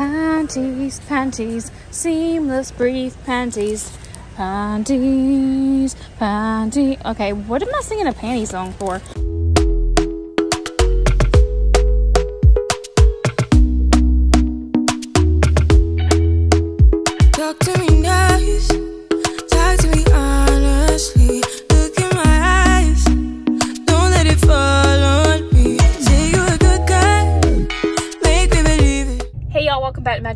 Panties, panties, seamless brief panties. Panties, panties. Okay, what am I singing a panty song for?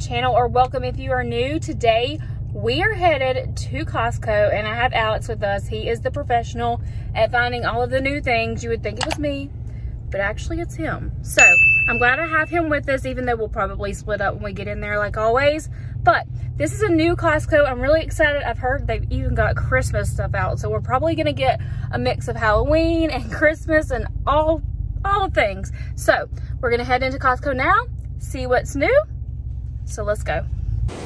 Channel, or welcome if you are new. Today we are headed to Costco and I have Alex with us. He is the professional at finding all of the new things. You would think it was me, but actually it's him. So I'm glad I have him with us, even though we'll probably split up when we get in there like always. But this is a new Costco. I'm really excited. I've heard they've even got Christmas stuff out, so we're probably gonna get a mix of Halloween and Christmas and all things. So we're gonna head into Costco now, see what's new. So let's go.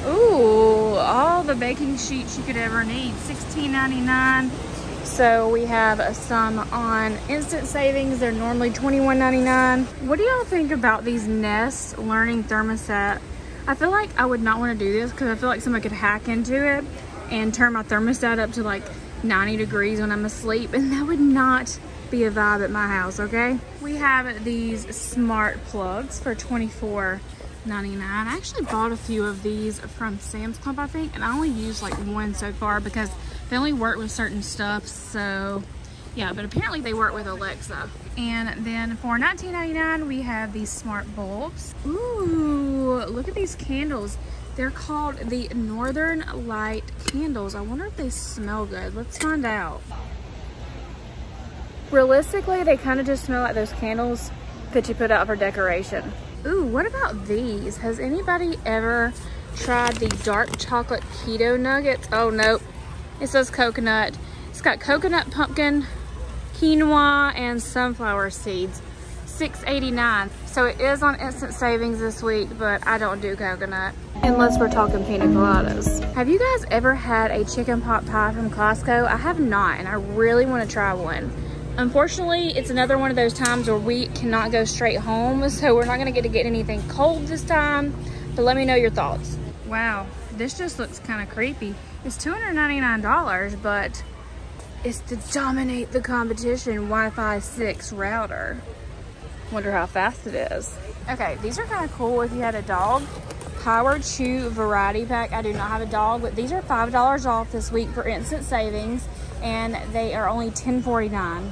Ooh, all the baking sheets you could ever need, $16.99. So we have some on instant savings. They're normally $21.99. What do y'all think about these Nest Learning Thermostat? I feel like I would not want to do this because I feel like someone could hack into it and turn my thermostat up to like 90 degrees when I'm asleep, and that would not be a vibe at my house, okay? We have these smart plugs for $24.99. I actually bought a few of these from Sam's Club, I think, and I only used like one so far because they only work with certain stuff. So yeah, but apparently they work with Alexa. And then for $19.99 we have these smart bulbs. Ooh, look at these candles. They're called the Northern Light candles. I wonder if they smell good. Let's find out. Realistically, they kind of just smell like those candles that you put out for decoration. Ooh, what about these? Has anybody ever tried the dark chocolate keto nuggets? Oh, nope. It says coconut. It's got coconut, pumpkin, quinoa, and sunflower seeds. $6.89. So it is on instant savings this week, but I don't do coconut. Unless we're talking pina coladas. Have you guys ever had a chicken pot pie from Costco? I have not, and I really want to try one. Unfortunately, it's another one of those times where we cannot go straight home, so we're not gonna get to get anything cold this time, but let me know your thoughts. Wow, this just looks kind of creepy. It's $299, but it's to dominate the competition Wi-Fi 6 router. Wonder how fast it is. Okay, these are kind of cool if you had a dog. Power Chew Variety Pack. I do not have a dog, but these are $5 off this week for instant savings, and they are only $10.49.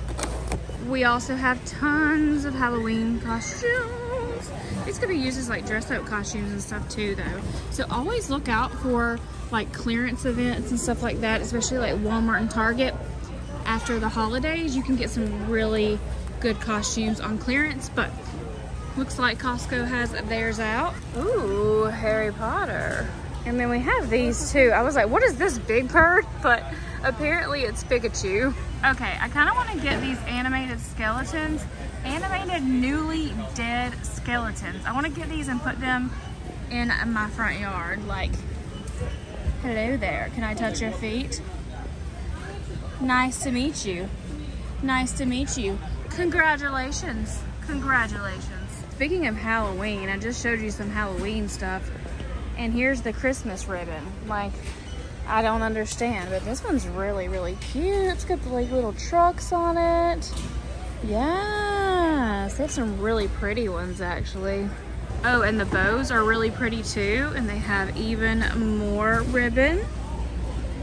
We also have tons of Halloween costumes. These could be used as like dress up costumes and stuff too though. So always look out for like clearance events and stuff like that, especially like Walmart and Target. After the holidays, you can get some really good costumes on clearance, but looks like Costco has theirs out. Ooh, Harry Potter. And then we have these too. I was like, what is this big bird? But apparently it's Pikachu. Okay, I kind of want to get these animated skeletons. Animated newly dead skeletons. I want to get these and put them in my front yard. Like, hello there. Can I touch your feet? Nice to meet you. Nice to meet you. Congratulations. Congratulations. Speaking of Halloween, I just showed you some Halloween stuff. And here's the Christmas ribbon. Like, I don't understand, but this one's really, really cute. It's got the like little trucks on it. Yes, they have some really pretty ones actually. Oh, and the bows are really pretty too, and they have even more ribbon.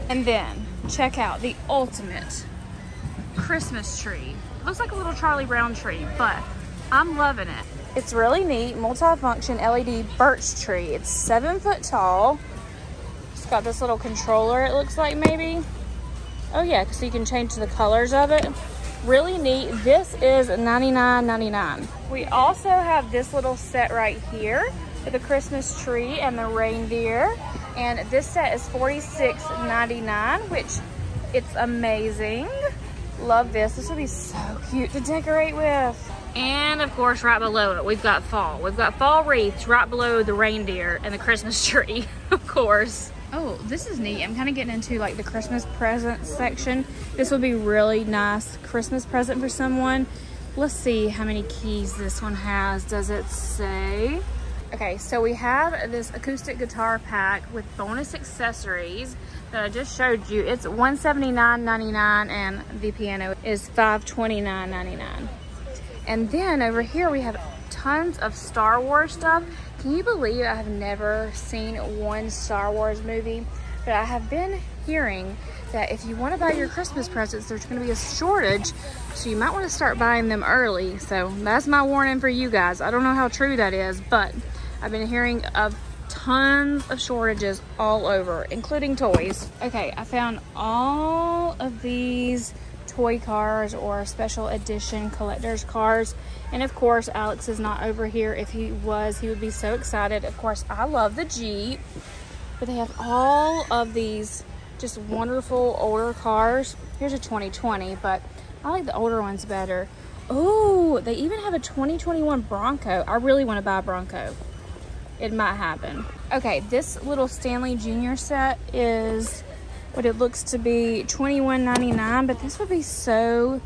And then check out the ultimate Christmas tree. It looks like a little Charlie Brown tree, but I'm loving it. It's really neat, multi-function LED birch tree. It's 7 foot tall. It's got this little controller, it looks like maybe. Oh yeah, so you can change the colors of it. Really neat. This is $99.99. We also have this little set right here with the Christmas tree and the reindeer. And this set is $46.99, which it's amazing. Love this. This would be so cute to decorate with. And of course, right below it, we've got fall. We've got fall wreaths right below the reindeer and the Christmas tree, of course. Oh, this is neat. I'm kind of getting into like the Christmas present section. This would be really nice Christmas present for someone. Let's see how many keys this one has. Does it say? Okay, so we have this acoustic guitar pack with bonus accessories that I just showed you. It's $179.99 and the piano is $529.99. And then over here we have tons of Star Wars stuff. Can you believe I have never seen one Star Wars movie? But I have been hearing that if you want to buy your Christmas presents, there's going to be a shortage, so you might want to start buying them early. So that's my warning for you guys. I don't know how true that is, but I've been hearing of tons of shortages all over, including toys. Okay, I found all of these toy cars or special edition collector's cars. And of course, Alex is not over here. If he was, he would be so excited. Of course, I love the Jeep, but they have all of these just wonderful older cars. Here's a 2020, but I like the older ones better. Oh, they even have a 2021 Bronco. I really want to buy a Bronco. It might happen. Okay, this little Stanley Jr. set is what it looks to be $21.99, but this would be so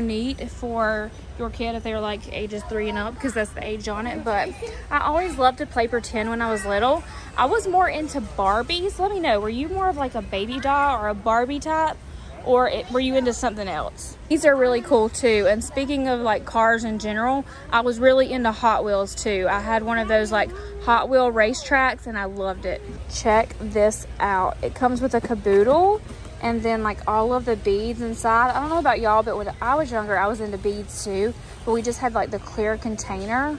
neat for your kid if they were like ages 3 and up, because that's the age on it. But I always loved to play pretend when I was little. I was more into Barbies. Let me know, were you more of like a baby doll or a Barbie type, or were you into something else? These are really cool too. And speaking of like cars in general, I was really into Hot Wheels too. I had one of those like Hot Wheel racetracks and I loved it. Check this out. It comes with a Caboodle and then like all of the beads inside. I don't know about y'all, but when I was younger, I was into beads too, but we just had like the clear container.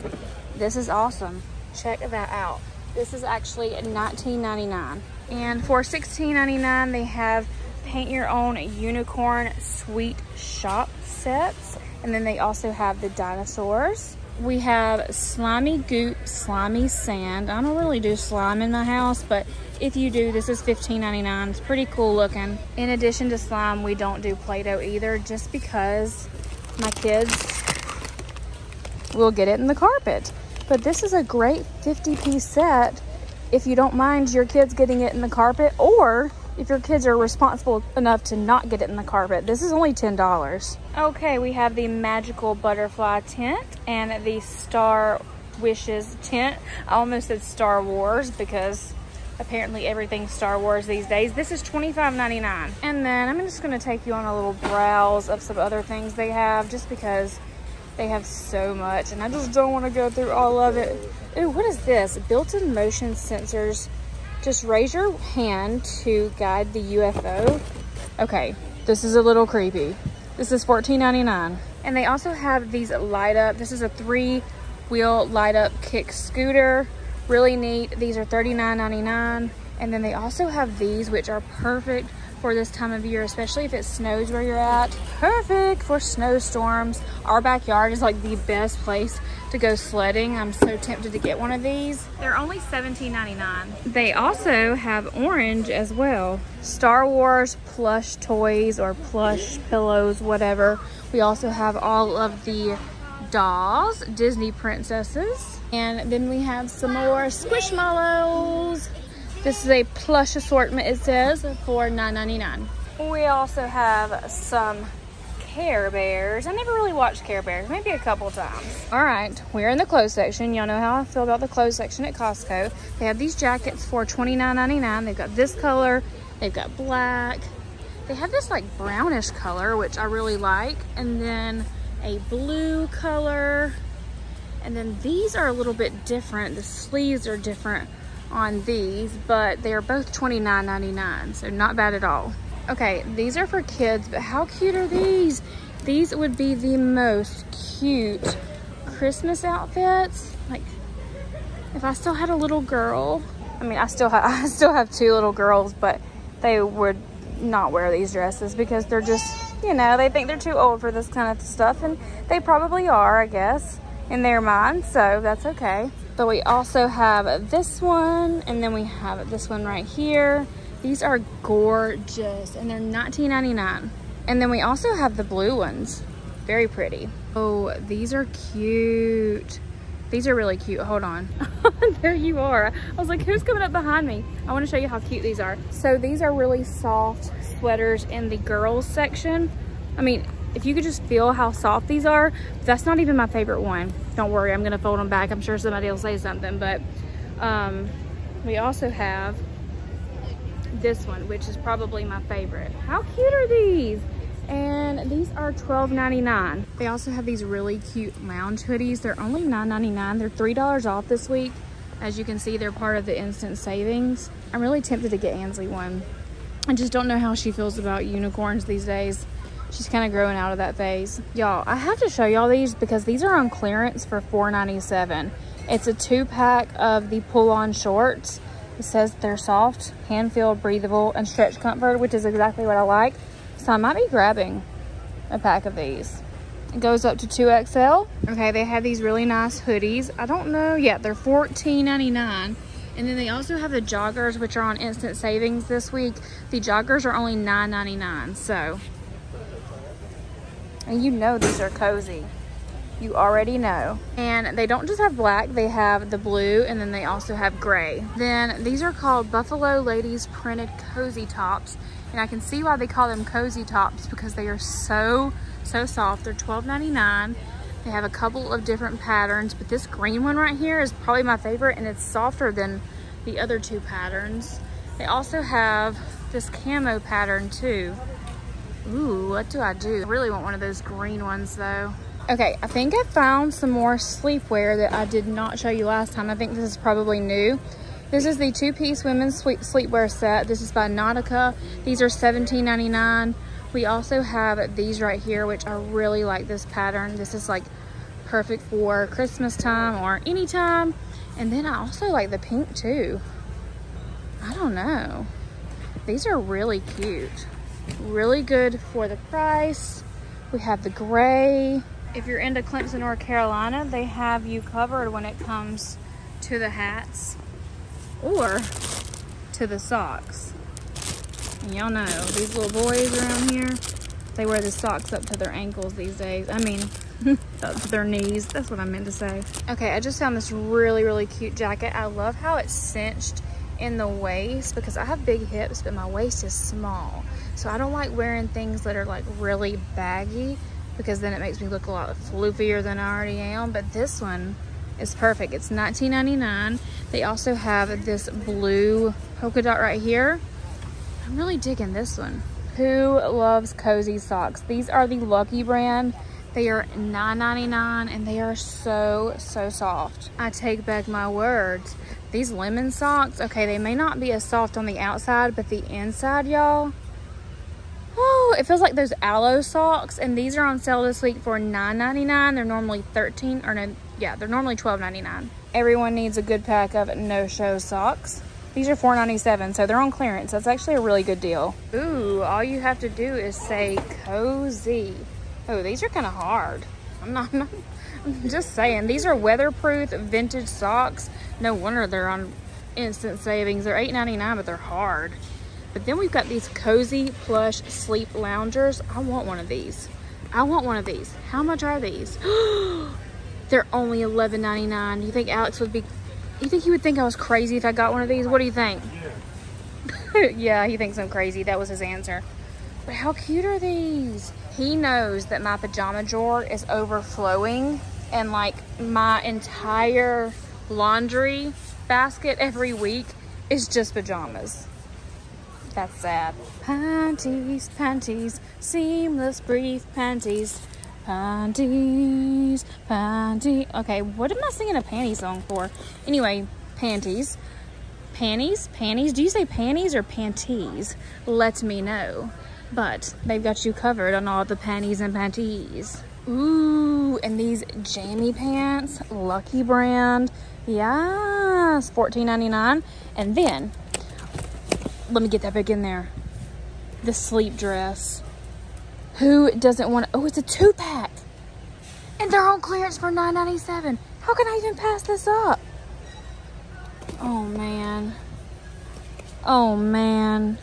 This is awesome. Check that out. This is actually $19.99. And for $16.99, they have paint your own unicorn sweet shop sets. And then they also have the dinosaurs. We have slimy goop, slimy sand. I don't really do slime in my house, but if you do, this is $15.99. It's pretty cool looking. In addition to slime, we don't do Play-Doh either, just because my kids will get it in the carpet. But this is a great 50-piece set if you don't mind your kids getting it in the carpet, or if your kids are responsible enough to not get it in the carpet. This is only $10. Okay, we have the magical butterfly tent and the Star Wishes tent. I almost said Star Wars because apparently everything's Star Wars these days. This is $25.99. And then I'm just gonna take you on a little browse of some other things they have, just because they have so much and I just don't wanna go through all of it. Ooh, what is this? Built-in motion sensors. Just raise your hand to guide the UFO. Okay, this is a little creepy. This is $14.99. And they also have these light up. This is a 3-wheel light up kick scooter. Really neat. These are $39.99. And then they also have these, which are perfect for this time of year, especially if it snows where you're at. Perfect for snowstorms. Our backyard is like the best place to go sledding. I'm so tempted to get one of these. They're only $17.99. They also have orange as well. Star Wars plush toys or plush pillows, whatever. We also have all of the dolls, Disney princesses. And then we have some more Squishmallows. This is a plush assortment, it says, for $9.99. We also have some Care Bears. I never really watched Care Bears, maybe a couple times. All right, we're in the clothes section. Y'all know how I feel about the clothes section at Costco. They have these jackets for $29.99. They've got this color, they've got black. They have this like brownish color, which I really like. And then a blue color. And then these are a little bit different. The sleeves are different on these, but they are both $29.99, so not bad at all. Okay, these are for kids, but how cute are these? These would be the most cute Christmas outfits. Like, if I still had a little girl, I mean, I still have two little girls, but they would not wear these dresses because they're just, you know, they think they're too old for this kind of stuff, and they probably are, I guess, in their mind, so that's okay. But we also have this one, and then we have this one right here. These are gorgeous and they're $19.99. And then we also have the blue ones. Very pretty. Oh, these are cute. These are really cute. Hold on. There you are. I was like, who's coming up behind me? I want to show you how cute these are. So these are really soft sweaters in the girls section. I mean, If you could just feel how soft these are. That's not even my favorite one. Don't worry, I'm going to fold them back. I'm sure somebody will say something. But we also have this one, which is probably my favorite. How cute are these? And these are $12.99. They also have these really cute lounge hoodies. They're only $9.99. They're $3 off this week. As you can see, they're part of the instant savings. I'm really tempted to get Ansley one. I just don't know how she feels about unicorns these days. She's kind of growing out of that phase. Y'all, I have to show y'all these because these are on clearance for $4.97. It's a 2-pack of the pull-on shorts. It says they're soft, hand-filled, breathable, and stretch comfort, which is exactly what I like. So I might be grabbing a pack of these. It goes up to 2XL. Okay, they have these really nice hoodies. I don't know yet. They're $14.99. And then they also have the joggers, which are on instant savings this week. The joggers are only $9.99. So, and you know these are cozy. You already know. And they don't just have black, they have the blue, and then they also have gray. Then these are called Buffalo Ladies Printed Cozy Tops. And I can see why they call them cozy tops because they are so soft. They're $12.99. They have a couple of different patterns, but this green one right here is probably my favorite, and it's softer than the other two patterns. They also have this camo pattern too. Ooh, what do I do? I really want one of those green ones though. Okay, I think I found some more sleepwear that I did not show you last time. I think this is probably new. This is the two-piece women's sleepwear set. This is by Nautica. These are $17.99. We also have these right here, which I really like this pattern. This is like perfect for Christmas time or any time. And then I also like the pink too. I don't know. These are really cute. Really good for the price. We have the gray. If you're into Clemson or Carolina, they have you covered when it comes to the hats. Or to the socks. Y'all know these little boys around here, they wear the socks up to their ankles these days. I mean up to their knees. That's what I meant to say. Okay, I just found this really cute jacket. I love how it's cinched in the waist because I have big hips but my waist is small, so I don't like wearing things that are like really baggy because then it makes me look a lot floofier than I already am. But this one, it's perfect. It's $19.99. They also have this blue polka dot right here. I'm really digging this one. Who loves cozy socks? These are the Lucky Brand. They are $9.99 and they are so soft. I take back my words. These lemon socks, okay, they may not be as soft on the outside, but the inside, y'all, oh, it feels like those aloe socks. And these are on sale this week for $9.99. They're normally they're normally $12.99. Everyone needs a good pack of no-show socks. These are $4.97, so they're on clearance. That's actually a really good deal. Ooh, all you have to do is say cozy. Oh, these are kind of hard. I'm just saying. These are weatherproof vintage socks. No wonder they're on instant savings. They're $8.99, but they're hard. But then we've got these cozy plush sleep loungers. I want one of these. I want one of these. How much are these? They're only $11.99. Do you think Alex would be... You think he would think I was crazy if I got one of these? What do you think? Yeah, yeah, he thinks I'm crazy. That was his answer. But how cute are these? He knows that my pajama drawer is overflowing and like my entire laundry basket every week is just pajamas. That's sad. Panties, panties, seamless brief panties. Panties, panties. Okay, what am I singing a panty song for? Anyway, panties. Panties, panties. Do you say panties or panties? Let me know. But they've got you covered on all the panties and panties. Ooh, and these jammy pants. Lucky Brand. Yes, $14.99. And then, let me get that back in there. The sleep dress. Who doesn't want... Oh, it's a 2-pack. And they're on clearance for $9.97. How can I even pass this up? Oh, man. Oh, man.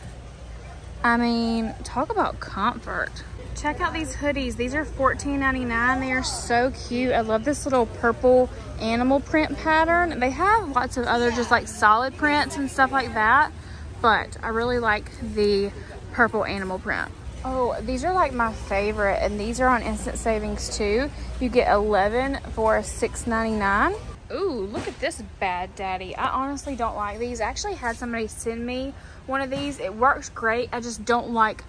I mean, talk about comfort. Check out these hoodies. These are $14.99. They are so cute. I love this little purple animal print pattern. They have lots of other just like solid prints and stuff like that. But I really like the purple animal print. Oh, these are like my favorite, and these are on Instant Savings too. You get 11 for $6.99. Ooh, look at this Bad Daddy. I honestly don't like these. I actually had somebody send me one of these. It works great. I just don't like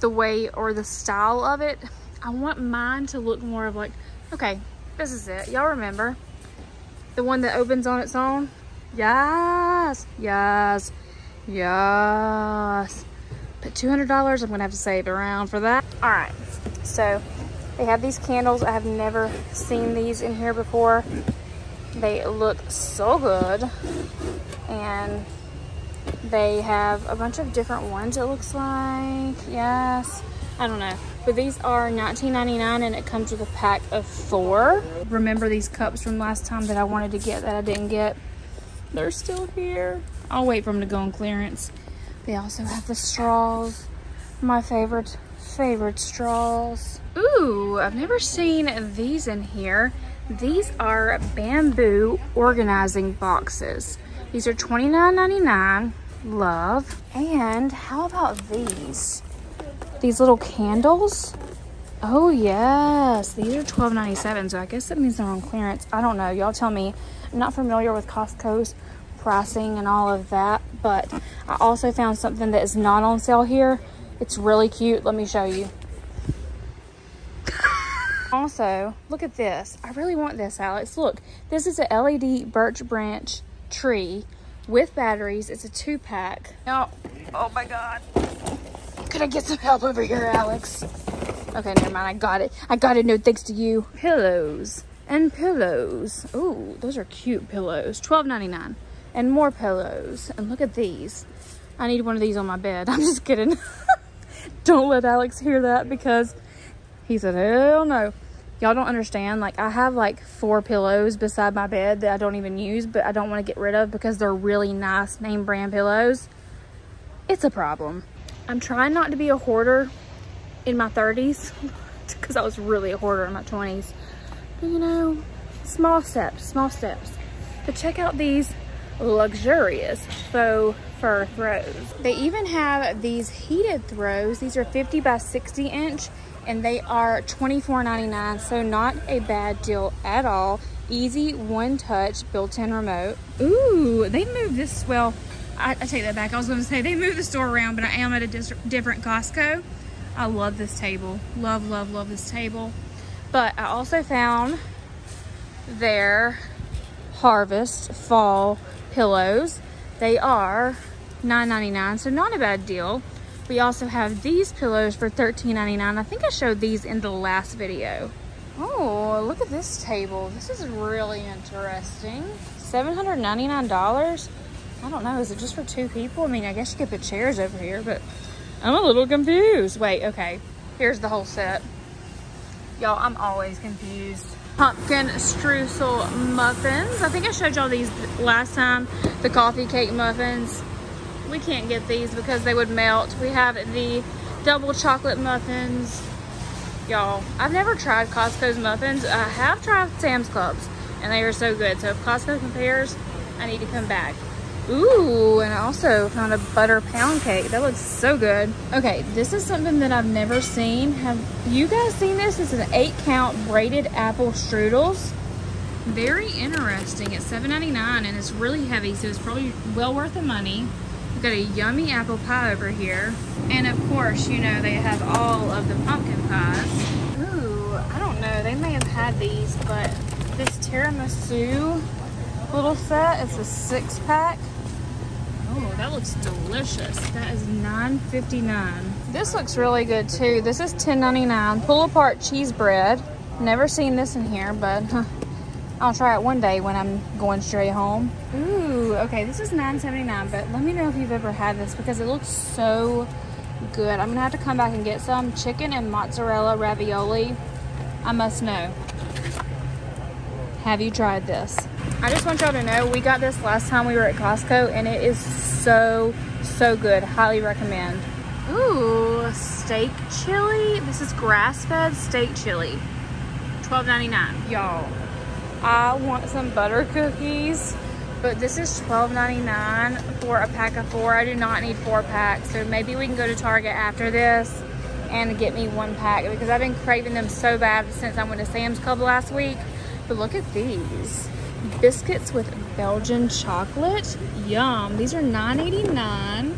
the way or the style of it. I want mine to look more of like, okay, this is it. Y'all remember the one that opens on its own? Yes, yes, yes. But $200, I'm gonna have to save around for that. All right, so they have these candles. I have never seen these in here before. They look so good, and they have a bunch of different ones, it looks like. Yes, I don't know, but these are $19.99, and it comes with a pack of 4. Remember these cups from last time that I wanted to get that I didn't get? They're still here. I'll wait for them to go on clearance. They also have the straws, my favorite straws. Ooh, I've never seen these in here. These are bamboo organizing boxes. These are $29.99, love. And how about these? These little candles? Oh yes, these are $12.97, so I guess that means they're on clearance. I don't know, y'all tell me. I'm not familiar with Costco's pricing and all of that, but I also found something that is not on sale here. It's really cute, let me show you. Also, look at this. I really want this, Alex. Look, this is a LED birch branch tree with batteries. It's a 2-pack. Oh my God. Could I get some help over here, Alex? Okay, never mind. I got it. I got it. No thanks to you. Pillows and pillows. Ooh, those are cute pillows. $12.99. And more pillows. And look at these. I need one of these on my bed. I'm just kidding. Don't let Alex hear that, because he said, hell no. Y'all don't understand. Like, I have like 4 pillows beside my bed that I don't even use, but I don't want to get rid of because they're really nice name brand pillows. It's a problem. I'm trying not to be a hoarder in my 30s, because I was really a hoarder in my 20s. But you know, small steps, small steps. But check out these luxurious faux fur throws. They even have these heated throws. These are 50 by 60 inch. And they are $24.99, so not a bad deal at all. Easy one-touch built-in remote. Ooh, they moved this, well, I take that back. I was going to say they moved the store around, but I am at a different Costco. I love this table. Love, love, love this table. But I also found their Harvest Fall pillows. They are $9.99, so not a bad deal. We also have these pillows for $13.99. I think I showed these in the last video. Oh, look at this table. This is really interesting. $799. I don't know. Is it just for 2 people? I mean, I guess you could put chairs over here, but I'm a little confused. Wait, okay. Here's the whole set. Y'all, I'm always confused. Pumpkin streusel muffins. I think I showed y'all these last time. The coffee cake muffins. We can't get these because they would melt. We have the double chocolate muffins. Y'all, I've never tried Costco's muffins. I have tried Sam's Club's, and they are so good. So if Costco compares, I need to come back. Ooh, and I also found a butter pound cake. That looks so good. Okay, this is something that I've never seen. Have you guys seen this? It's an 8-count braided apple strudels. Very interesting. It's $7.99, and it's really heavy, so it's probably well worth the money. Got a yummy apple pie over here, and of course, you know, they have all of the pumpkin pies. Ooh, I don't know, they may have had these, but this tiramisu little set, it's a 6-pack. Oh, that looks delicious. That is $9.59. This looks really good too. This is $10.99. pull apart cheese bread. Never seen this in here, but I'll try it one day when I'm going straight home. Ooh, okay, this is $9.79, but let me know if you've ever had this because it looks so good. I'm gonna have to come back and get some chicken and mozzarella ravioli. I must know. Have you tried this? I just want y'all to know, we got this last time we were at Costco, and it is so, so good. Highly recommend. Ooh, steak chili. This is grass-fed steak chili. $12.99, y'all. I want some butter cookies, but this is $12.99 for a pack of 4. I do not need 4 packs, so maybe we can go to Target after this and get me one pack because I've been craving them so bad since I went to Sam's Club last week. But look at these. Biscuits with Belgian chocolate. Yum. These are $9.89.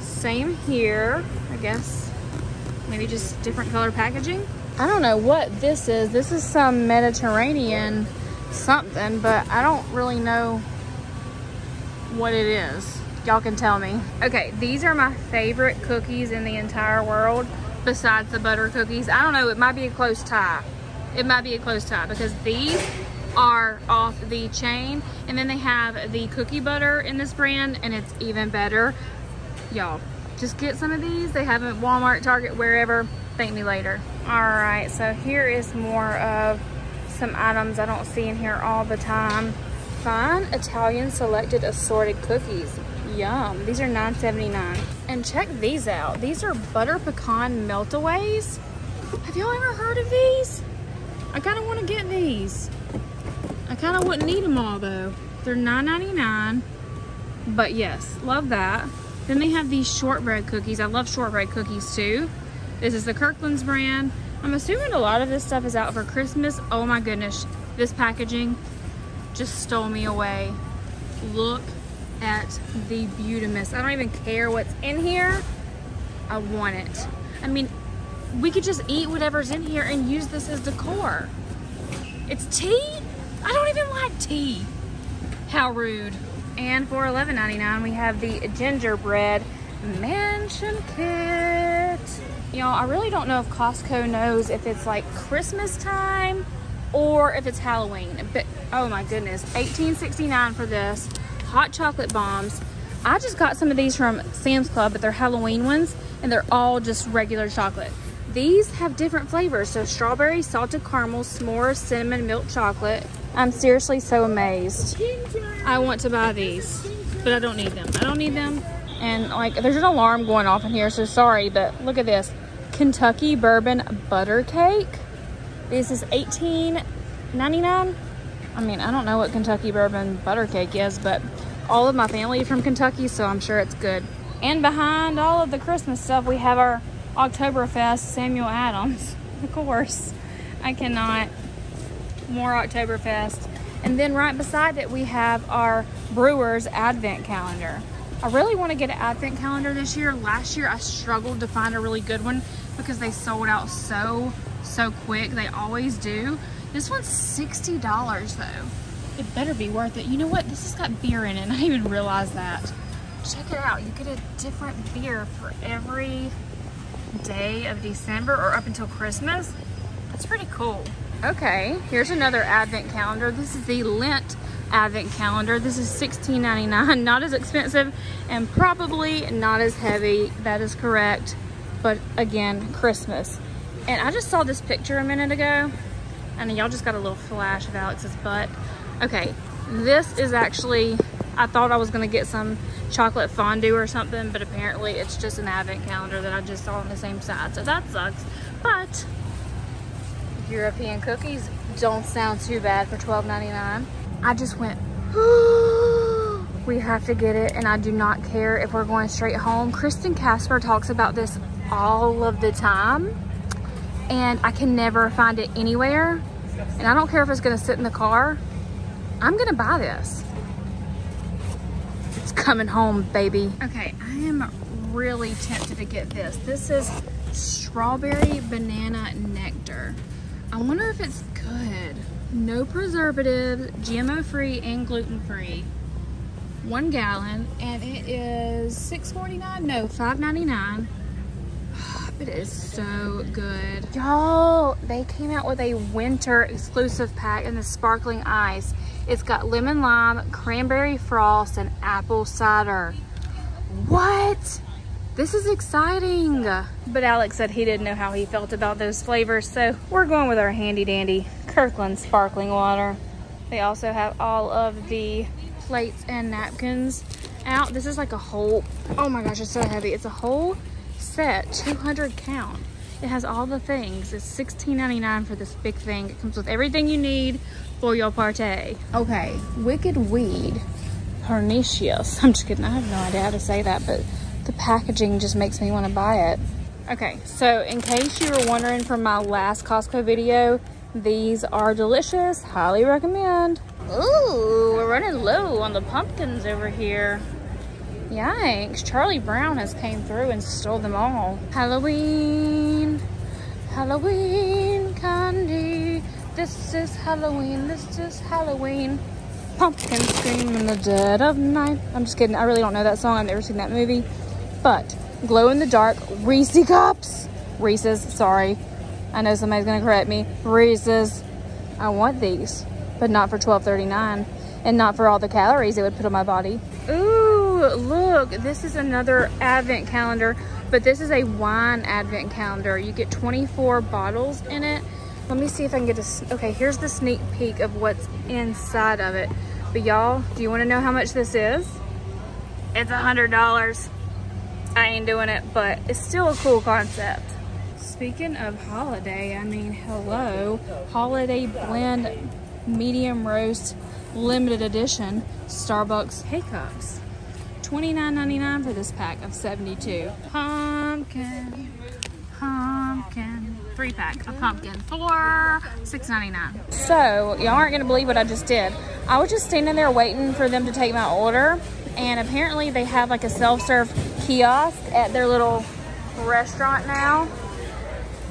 Same here, I guess. Maybe just different color packaging. I don't know what this is. This is some Mediterranean something, but I don't really know what it is. Y'all can tell me. Okay, these are my favorite cookies in the entire world besides the butter cookies. I don't know, it might be a close tie. It might be a close tie because these are off the chain, and then they have the cookie butter in this brand and it's even better. Y'all, just get some of these. They have them at Walmart, Target, wherever. Thank me later. All right, so here is more of some items I don't see in here all the time. Fine Italian selected assorted cookies. Yum. These are $9.79. And check these out. These are butter pecan meltaways. Have y'all ever heard of these? I kind of want to get these. I kind of wouldn't need them all though. They're $9.99, but yes, love that. Then they have these shortbread cookies. I love shortbread cookies too. This is the Kirkland's brand. I'm assuming a lot of this stuff is out for Christmas. Oh my goodness, this packaging just stole me away. Look at the beautimus. I don't even care what's in here. I want it. I mean, we could just eat whatever's in here and use this as decor. It's tea? I don't even like tea. How rude. And for $11.99, we have the gingerbread mansion kit. Y'all, I really don't know if Costco knows if it's like Christmas time or if it's Halloween, but oh my goodness, $18.69 for this. Hot chocolate bombs. I just got some of these from Sam's Club, but they're Halloween ones and they're all just regular chocolate. These have different flavors, so strawberry, salted caramel, s'more, cinnamon, milk chocolate. I'm seriously so amazed. I want to buy these, but I don't need them. I don't need them. And like, there's an alarm going off in here, so sorry, but look at this. Kentucky bourbon butter cake. This is $18.99. I mean, I don't know what Kentucky bourbon butter cake is, but all of my family is from Kentucky, so I'm sure it's good. And behind all of the Christmas stuff, we have our Oktoberfest, Samuel Adams. Of course, I cannot. More Oktoberfest. And then right beside it, we have our Brewers Advent Calendar. I really want to get an Advent Calendar this year. Last year, I struggled to find a really good one because they sold out so quick. They always do. This one's $60 though. It better be worth it. You know what? This has got beer in it and I didn't even realize that. Check it out. You get a different beer for every day of December or up until Christmas. That's pretty cool. Okay, here's another Advent Calendar. This is the Lent Advent Calendar. This is $16.99. Not as expensive and probably not as heavy. That is correct. But again, Christmas. And I just saw this picture a minute ago. And y'all just got a little flash of Alex's butt. Okay, this is actually, I thought I was gonna get some chocolate fondue or something, but apparently it's just an Advent Calendar that I just saw on the same side, so that sucks. But European cookies don't sound too bad for $12.99. I just went, we have to get it, and I do not care if we're going straight home. Kristen Casper talks about this all of the time, and I can never find it anywhere. And I don't care if it's gonna sit in the car. I'm gonna buy this. It's coming home, baby. Okay, I am really tempted to get this. This is strawberry banana nectar. I wonder if it's good. No preservatives, GMO-free and gluten-free. 1 gallon, and it is $6.49, no, $5.99. It is so good. Y'all, they came out with a winter exclusive pack in the Sparkling Ice. It's got lemon lime, cranberry frost, and apple cider. What? This is exciting. But Alex said he didn't know how he felt about those flavors, so we're going with our handy dandy Kirkland sparkling water. They also have all of the plates and napkins out. This is like a whole, oh my gosh, it's so heavy. It's a whole set, 200 count. It has all the things. It's $16.99 for this big thing. It comes with everything you need for your party. Okay, Wicked Weed, Pernicious. I'm just kidding, I have no idea how to say that, but the packaging just makes me want to buy it. Okay, so in case you were wondering from my last Costco video, these are delicious. Highly recommend. Ooh, we're running low on the pumpkins over here. Yikes, Charlie Brown has came through and stole them all. Halloween, Halloween candy. This is Halloween, this is Halloween. Pumpkin scream in the dead of night. I'm just kidding, I really don't know that song. I've never seen that movie. But glow in the dark Reese's cups. Reese's, sorry. I know somebody's gonna correct me. Reese's. I want these, but not for $12.39 and not for all the calories it would put on my body. Ooh. Look, this is another advent calendar, but this is a wine advent calendar. You get 24 bottles in it. Let me see if I can get a, okay, here's the sneak peek of what's inside of it. But y'all, do you want to know how much this is? It's $100. I ain't doing it, but it's still a cool concept. Speaking of holiday, I mean, hello, holiday blend medium roast limited edition Starbucks K-Cups. $29.99 for this pack of 72. Pumpkin, pumpkin. 3-pack of pumpkin for $6.99. So, y'all aren't gonna believe what I just did. I was just standing there waiting for them to take my order, and apparently they have like a self-serve kiosk at their little restaurant now.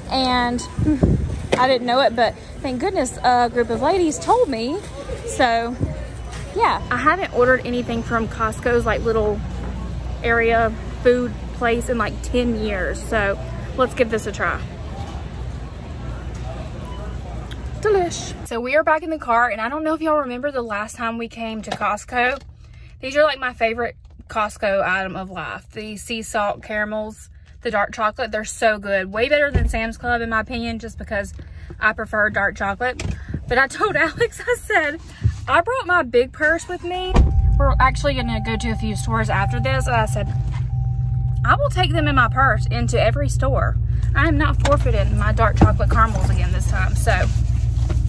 And I didn't know it, but thank goodness a group of ladies told me, so. Yeah, I haven't ordered anything from Costco's like little area food place in like 10 years. So let's give this a try. Delish. So we are back in the car, and I don't know if y'all remember the last time we came to Costco. These are like my favorite Costco item of life. The sea salt caramels, the dark chocolate. They're so good. Way better than Sam's Club in my opinion, just because I prefer dark chocolate. But I told Alex, I said, I brought my big purse with me. We're actually gonna go to a few stores after this. And I said, I will take them in my purse into every store. I am not forfeiting my dark chocolate caramels again this time. So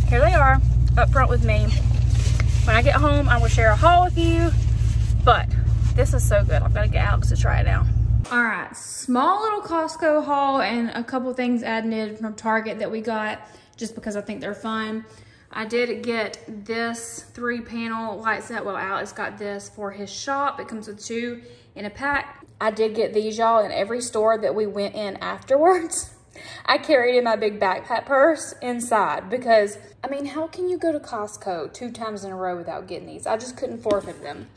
here they are up front with me. When I get home, I will share a haul with you, but this is so good. I'm gonna get Alex to try it now. All right, small little Costco haul and a couple things added from Target that we got just because I think they're fun. I did get this 3-panel light set. Well, Alex got this for his shop. It comes with 2 in a pack. I did get these, y'all, in every store that we went in afterwards. I carried in my big backpack purse inside because, I mean, how can you go to Costco 2 times in a row without getting these? I just couldn't forfeit them.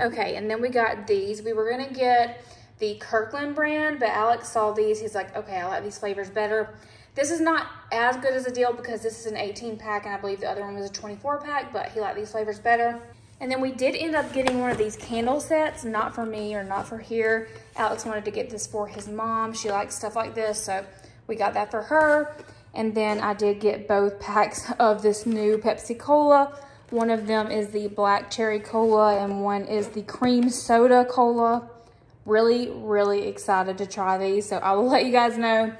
Okay, and then we got these. We were gonna get the Kirkland brand, but Alex saw these. He's like, okay, I like these flavors better. This is not as good as a deal because this is an 18-pack, and I believe the other one was a 24-pack, but he liked these flavors better. And then we did end up getting one of these candle sets, not for me or not for here. Alex wanted to get this for his mom. She likes stuff like this, so we got that for her. And then I did get both packs of this new Pepsi Cola. One of them is the black cherry cola, and one is the cream soda cola. Really, really excited to try these, so I will let you guys know.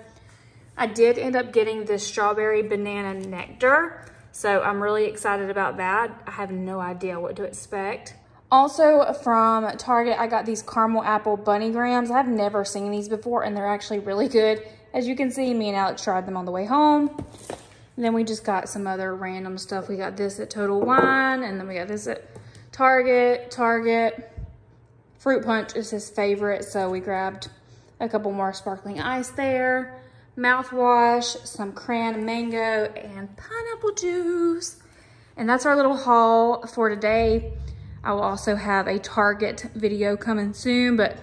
I did end up getting this strawberry banana nectar, so I'm really excited about that. I have no idea what to expect. Also from Target, I got these caramel apple bunny grams. I've never seen these before, and they're actually really good. As you can see, me and Alex tried them on the way home. And then we just got some other random stuff. We got this at Total Wine, and then we got this at Target. Fruit punch is his favorite, so we grabbed a couple more sparkling ice there. Mouthwash, some cran mango, and pineapple juice. And that's our little haul for today. I will also have a Target video coming soon, but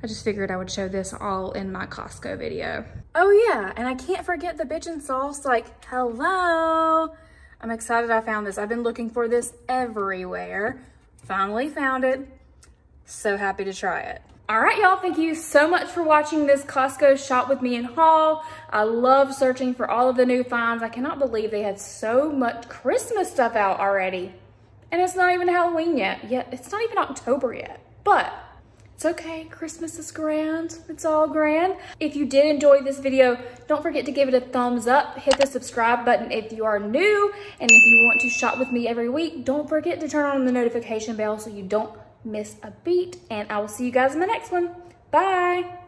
I just figured I would show this all in my Costco video. Oh yeah, and I can't forget the bitchin' sauce, like, hello. I'm excited I found this. I've been looking for this everywhere. Finally found it. So happy to try it. All right, y'all, thank you so much for watching this Costco shop with me and haul. I love searching for all of the new finds. I cannot believe they had so much Christmas stuff out already. And it's not even Halloween yet. It's not even October yet, but it's okay. Christmas is grand. It's all grand. If you did enjoy this video, don't forget to give it a thumbs up. Hit the subscribe button if you are new. And if you want to shop with me every week, don't forget to turn on the notification bell so you don't miss a beat, and I will see you guys in the next one. Bye.